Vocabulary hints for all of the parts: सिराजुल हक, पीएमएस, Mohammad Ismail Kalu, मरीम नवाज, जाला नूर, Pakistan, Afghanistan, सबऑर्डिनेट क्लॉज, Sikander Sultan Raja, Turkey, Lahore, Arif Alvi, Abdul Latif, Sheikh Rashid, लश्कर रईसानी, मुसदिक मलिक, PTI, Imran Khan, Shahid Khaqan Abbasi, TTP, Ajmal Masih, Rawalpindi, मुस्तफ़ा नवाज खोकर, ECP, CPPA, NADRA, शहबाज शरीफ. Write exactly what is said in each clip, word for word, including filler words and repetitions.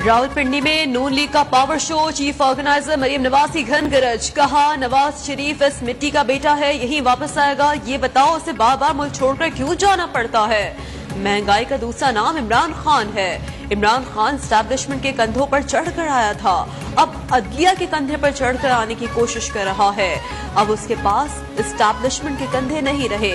रावलपिंडी में नून लीग का power show, chief organiser मरीम नवाज की घन गरज। कहा नवाज शरीफ इस मिट्टी का बेटा है, यही वापस आएगा। ये बताओ उसे बार बार मुल्क छोड़कर क्यों जाना पड़ता है। महंगाई का दूसरा नाम इमरान खान है। इमरान खान स्टैब्लिशमेंट के कंधों पर चढ़कर आया था, अब अदलिया के कंधे पर चढ़कर आने की कोशिश कर रहा है। अब उसके पास स्टैब्लिशमेंट के कंधे नहीं रहे।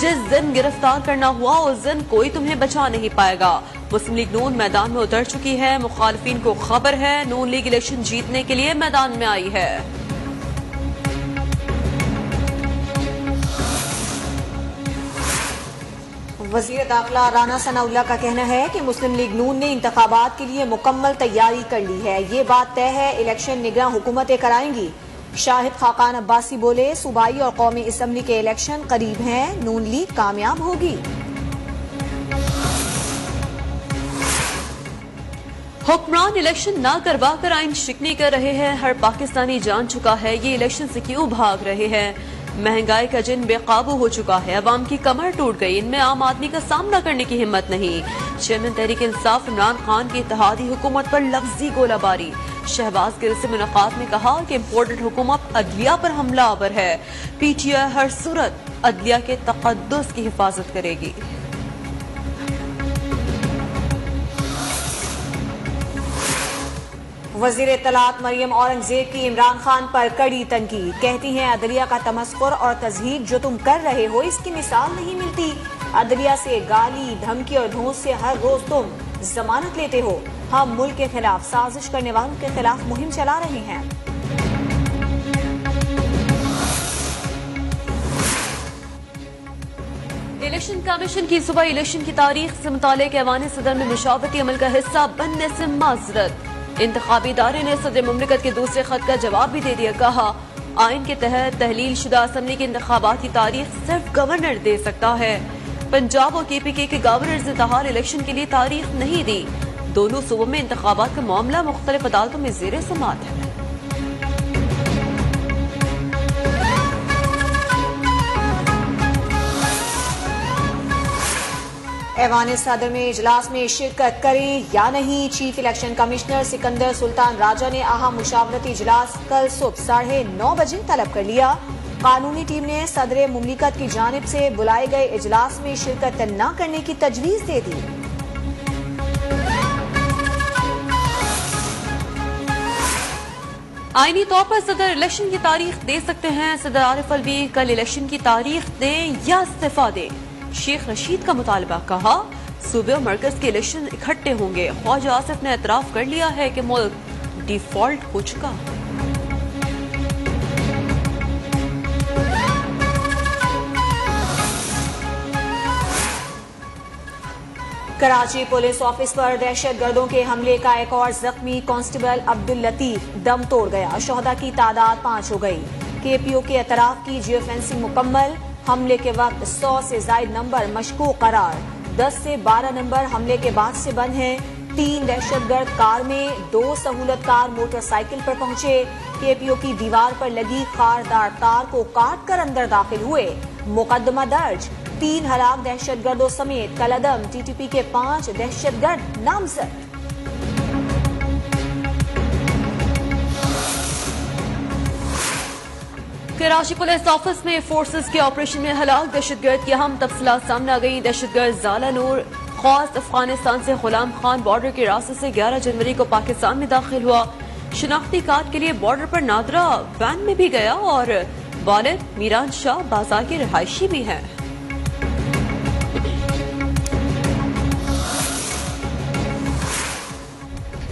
जिस दिन गिरफ्तार करना हुआ उस दिन कोई तुम्हें बचा नहीं पाएगा। मुस्लिम लीग नून मैदान में उतर चुकी है। मुखालफिन को खबर है, नून लीग इलेक्शन जीतने के लिए मैदान में आई है। वज़ीर दाखिला राना सनाउल्लाह का कहना है कि मुस्लिम लीग नून ने इंतखाबात के लिए मुकम्मल तैयारी कर ली है। ये बात तय है, इलेक्शन निगरां हुकूमतें कराएंगी। शाहिद खाकान अब्बासी बोले, सूबाई और कौमी असम्बली के इलेक्शन करीब हैं, नून लीग कामयाब होगी। हुक्मरान इलेक्शन ना करवा कर आइन शिकनी कर रहे हैं। हर पाकिस्तानी जान चुका है ये इलेक्शन से क्यों भाग रहे हैं। महंगाई का जिन बेकाबू हो चुका है, अवाम की कमर टूट गई। इनमें आम आदमी का सामना करने की हिम्मत नहीं। चेयरमैन तहरीक इंसाफ इमरान खान की इत्तेहादी हुकूमत पर लफ्जी गोलाबारी। शहबाज गिल से मुलाकात में कहा कि इम्पोर्टेंट हुकूमत अदलिया पर हमला आवर है। पीटीआई हर सूरत अदलिया के तकद्दुस की हिफाजत करेगी। वजीर इत्तलात मरियम औरंगजेब की इमरान खान पर कड़ी तनकीद। कहती हैं अदलिया का तमस्कुर और तजहीर जो तुम कर रहे हो इसकी मिसाल नहीं मिलती। अदलिया से गाली धमकी और धौंस से हर रोज तुम जमानत लेते हो। हम मुल्क के खिलाफ साजिश करने वालों के खिलाफ मुहिम चला रहे हैं। इलेक्शन कमीशन की सुबह इलेक्शन की तारीख से मुतालिक ऐवान सदर में मशावरती अमल का हिस्सा बनने से माजरत। इंतखाबी इदारे ने सदर मुमलिकत के दूसरे खत का जवाब भी दे दिया। कहा आइन के तहत तहलील शुदा असम्बली के इंतखाबात की तारीख सिर्फ गवर्नर दे सकता है। पंजाब और केपीके के गवर्नर इतहार इलेक्शन के लिए तारीख नहीं दी। दोनों सूबों में इंतखाबात का मामला मुख्तलिफ अदालतों में जेर समाअत है। ऐवान सदर में इजलास में शिरकत करें या नहीं, chief election commissioner Sikandar Sultan Raja ने अहम मुशावरती इजलास कल सुबह साढ़े नौ बजे तलब कर लिया। कानूनी टीम ने सदर मुमलिकत की जानिब से बुलाए गए इजलास में शिरकत न करने की तजवीज दे दी। आईनी तौर पर सदर इलेक्शन की तारीख दे सकते हैं। सदर आरिफ अलवी कल इलेक्शन की तारीख दें या इस्तीफा दें। शेख रशीद का मुतालबा। कहा सूबे और मरकज के इलेक्शन इकट्ठे होंगे। ख्वाजा आसिफ ने एतराफ कर लिया है कि मुल्क डिफॉल्ट हो चुका। कराची पुलिस ऑफिस पर दहशत गर्दों के हमले का एक और जख्मी कांस्टेबल अब्दुल लतीफ दम तोड़ गया। शोहदा की तादाद पांच हो गई। केपीओ के एतराफ की जियो फेंसिंग मुकम्मल। हमले के वक्त सौ से जायद नंबर मशकूक करार। दस से बारह नंबर हमले के बाद से बंद हैं। तीन दहशतगर्द कार में, दो सहूलत कार मोटरसाइकिल पर पहुंचे। केपीओ की दीवार पर लगी खारदार तार को काट कर अंदर दाखिल हुए। मुकदमा दर्ज। तीन हलाक दहशतगर्दों समेत कलदम टीटीपी के पांच दहशतगर्द नामजद। कराची पुलिस ऑफिस में फोर्सेस के ऑपरेशन में हलाक दहशतगर्द की अहम तफसीलात सामने आ गई। दहशतगर्द जाला नूर खास अफगानिस्तान से गुलाम खान बॉर्डर के रास्ते से ग्यारह जनवरी को पाकिस्तान में दाखिल हुआ। शिनाख्ती कार्ड के लिए बॉर्डर पर नादरा वैन में भी गया और वालिद मीरान शाह बाजार के रिहायशी भी हैं।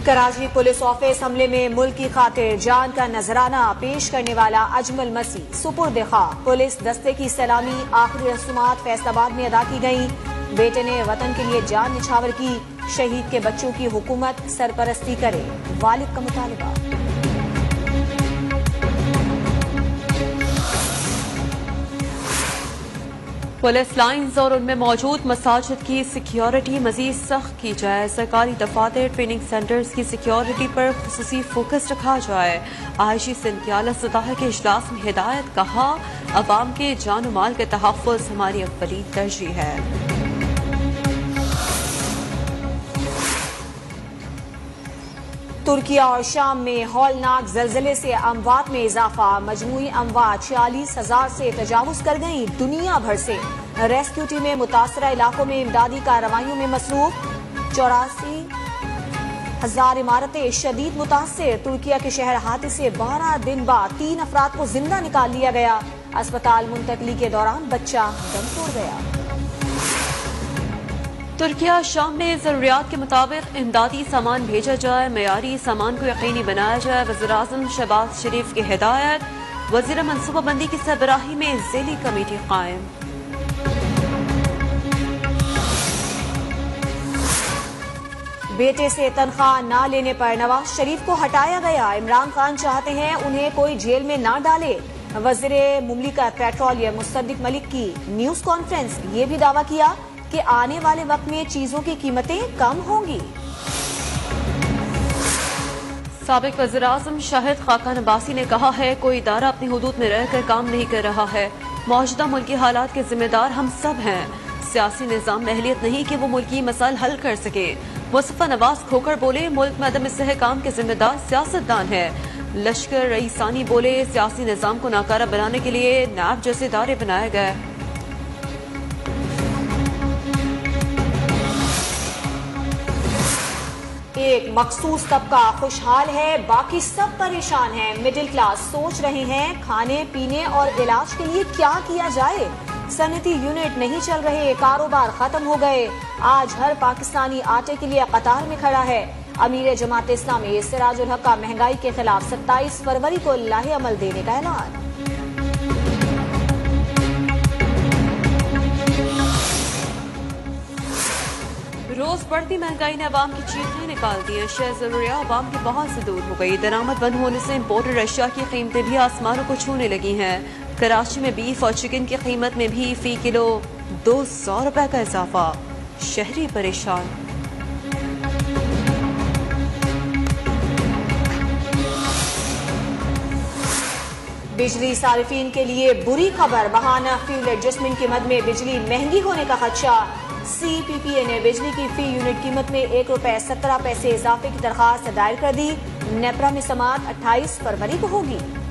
कराची पुलिस ऑफिस हमले में मुल्क की खातिर जान का नजराना पेश करने वाला अजमल मसीह सुपुर्द खाक। पुलिस दस्ते की सलामी, आखिरी रस्मात फैसलाबाद में अदा की गई। बेटे ने वतन के लिए जान निछावर की। शहीद के बच्चों की हुकूमत सरपरस्ती करे, वालिद का मुतालबा। पुलिस लाइन्स और उनमें मौजूद मसाजिद की सिक्योरिटी मजीद सख्त की जाए। सरकारी दफातर ट्रेनिंग सेंटर्स की सिक्योरिटी पर खुसूसी फोकस रखा जाए। आईजी सिंधियाला सतह के इजलास में हिदायत। कहा अवाम के जान माल का तहफ़्फ़ुज़ हमारी अव्वली तरजीह है। तुर्की और शाम में हौलनाक जलजले से अमवात में इजाफा, मजमूई अमवात छियालीस हजार से तजावुज कर गई दुनिया भर से। रेस्क्यू टीमें मुतासरा इलाकों में इमदादी कार्रवाइयों में मसरूफ, चौरासी हजार इमारतें शदीद मुतासर। तुर्किया के शहर हाथी से बारह दिन बाद तीन अफराद को जिंदा निकाल लिया गया। अस्पताल मुंतकली के दौरान बच्चा दम तोड़ गया। तुर्किया शाम में जरूरियात के मुताबिक इमदादी सामान भेजा जाए, मयारी सामान को यकीनी बनाया जाए। वज़ीर-ए-आज़म शहबाज शरीफ की हिदायत, वज़ीर मनसूबाबंदी की सरबराही में जिली कमेटी कायम। बेटे से तनख्वाह न लेने पर नवाज शरीफ को हटाया गया। इमरान खान चाहते हैं उन्हें कोई जेल में ना डाले। वज़ीर मुमलिकत पेट्रोलियम मुसदिक मलिक की न्यूज कॉन्फ्रेंस, ये भी दावा किया कि आने वाले वक्त में चीजों की कीमतें कम होंगी। साबिक वज़ीर-ए-आज़म शाहिद खाकान अब्बासी ने कहा है कोई इदारा अपनी हुदूद में रहकर काम नहीं कर रहा है। मौजूदा मुल्की हालात के जिम्मेदार हम सब हैं। सियासी निजाम में अहलियत नहीं कि वो मुल्की मसाइल हल कर सके। मुस्तफ़ा नवाज खोकर बोले मुल्क में अदम इस्तेहकाम के जिम्मेदार सियासतदान है। लश्कर रईसानी बोले सियासी निजाम को नाकारा बनाने के लिए नैब जैसे इदारे बनाए गए। एक मखसूस तबका खुशहाल है, बाकी सब परेशान है। मिडिल क्लास सोच रहे हैं खाने पीने और इलाज के लिए क्या किया जाए। सनती यूनिट नहीं चल रहे, कारोबार खत्म हो गए। आज हर पाकिस्तानी आटे के लिए कतार में खड़ा है। अमीर जमात इस्लामी सिराजुल हक का महंगाई के खिलाफ सत्ताईस फरवरी को लाहे अमल देने का ऐलान। रोज बढ़ती महंगाई ने अवाम की चीखें निकाल दी है। शेयर जरूरिया अवाम के बहुत से दूर हो गई। दरामद बंद होने से इम्पोर्टेड अशिया की कीमतें भी आसमानों को छूने लगी हैं। कराची में बीफ और चिकन की कीमत में भी फी किलो दो सौ रुपए का इजाफा, शहरी परेशान। बिजली सार्फिन के लिए बुरी खबर, बहाना फ्यूल एडजस्टमेंट की मद में बिजली महंगी होने का खदशा। सी पी पी ए ने बिजली की फी यूनिट कीमत में एक रुपए सत्रह पैसे इजाफे की दरखास्त दायर कर दी। नेपरा में समाअत अट्ठाईस फरवरी को होगी।